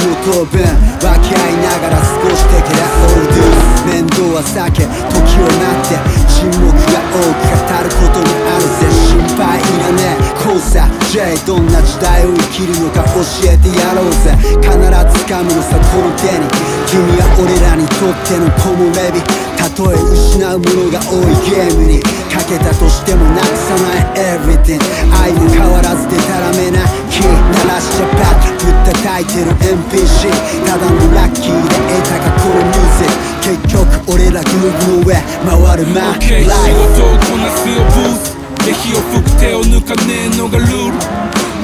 の当分分け合いながら少しだけラオールドゥ面倒は避け時を待って沈黙が多く語ることがあるぜ心配いらねえ交差 J どんな時代を生きるのか教えてやろうぜ必ず掴むのさこの手に君は俺らにとっての木漏れ日たとえ失うものが多いゲームにかけたとしてもなくさない Everything 愛も変わらずでたらめな気鳴らしちゃバッとぶったたいてる NPC ただのラッキーで得たかこのミュージック結局俺らグループの上回るマンライフ 仕事をこなすよブースで火を吹く手を抜かねえのがルール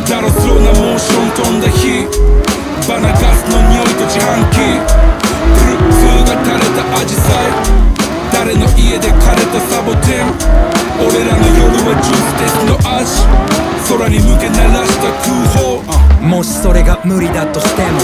だろそうなモーション飛んだ火バナガスの匂いと自販機ブルーツが垂れたアジサイ誰の家で枯れたサボテン俺らの夜はジューステスの味空に向け鳴らした空砲もしそれが無理だとしても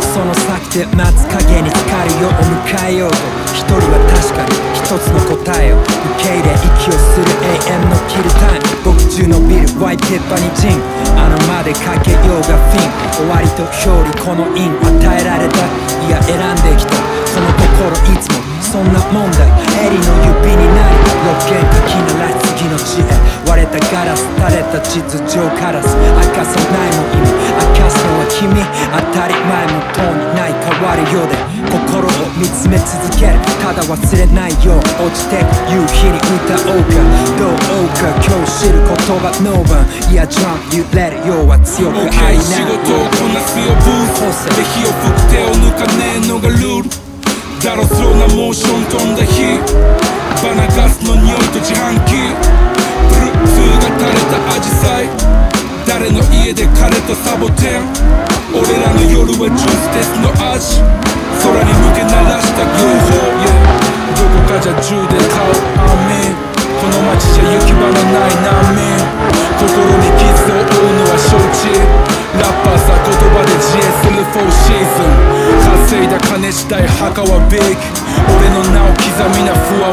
その先で待つ影に光を迎えようと一人は確かに一つの答えを受け入れ息をする永遠のキルタイム僕中のビルワイペッパにジン穴までかけようがフィン終わりと表裏このイン与えられたいや選んできたその心いつもそんな問題エリの指になりロッケンかき鳴らし次の地へ割れたガラス垂れた地図上カラス明かさないも意味明かすのは君当たり前もとにない変わるようで心を見つめ続けるただ忘れないよう落ちてく夕日に歌おうかどう追うか今日知る言葉ノーバンいやジャンプ揺れるようは強く愛な 仕事をこなすよブースで火を吹く手を抜かねえのがルールだろそうなモーション飛んだ火バナガスの匂いと自販機ブルーツが垂れたアジサイ誰の家で枯れたサボテン俺らの夜はジューステスの味空に向け鳴らした空砲、どこかじゃ銃で顔アメこの街じゃ行き場のない難民心に傷を負うのは承知ラッパーさ言葉で自衛する4シーズン稼いだ金次第墓はビッグ俺の名を刻みな不安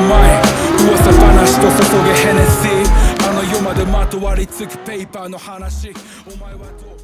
前噂話と注げヘネシーあの世までまとわりつくペーパーの話お前はどう